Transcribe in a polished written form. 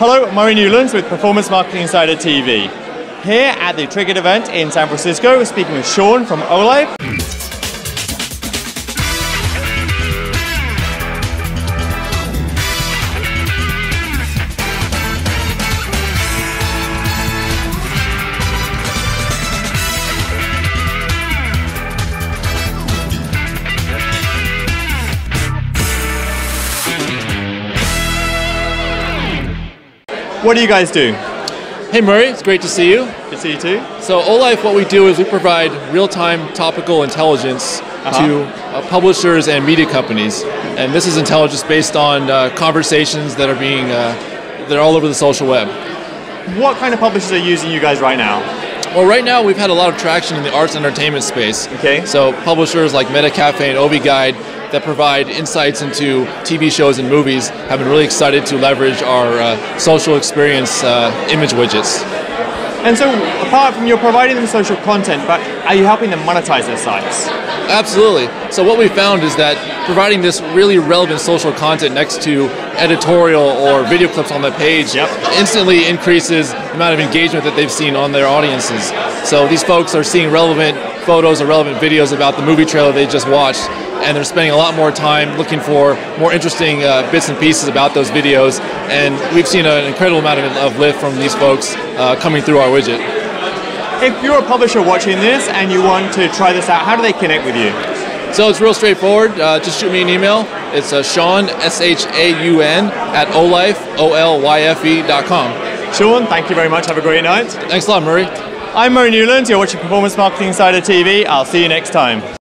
Hello, Murray Newlands with Performance Marketing Insider TV. Here at the Triggit event in San Francisco, we're speaking with Sean from oLyfe. What do you guys do? Hey Murray, it's great to see you. Good to see you too. So oLyfe, what we do is we provide real-time topical intelligence to publishers and media companies. And this is intelligence based on conversations that are being, they're all over the social web. What kind of publishers are using you guys right now? Well, right now we've had a lot of traction in the arts and entertainment space. Okay. So publishers like MetaCafe and Obi-Guide that provide insights into TV shows and movies have been really excited to leverage our social experience image widgets. And so, apart from you're providing them social content, but are you helping them monetize their sites? Absolutely. So what we found is that providing this really relevant social content next to editorial or video clips on the page instantly increases the amount of engagement that they've seen on their audiences. So these folks are seeing relevant photos or relevant videos about the movie trailer they just watched, and they're spending a lot more time looking for more interesting bits and pieces about those videos. And we've seen an incredible amount of lift from these folks coming through our widget. If you're a publisher watching this and you want to try this out, how do they connect with you? So it's real straightforward. Just shoot me an email. It's Sean, S-H-A-U-N, at oLyfe, O-L-Y-F-E.com. Sean, thank you very much. Have a great night. Thanks a lot, Murray. I'm Murray Newlands. You're watching Performance Marketing Insider TV. I'll see you next time.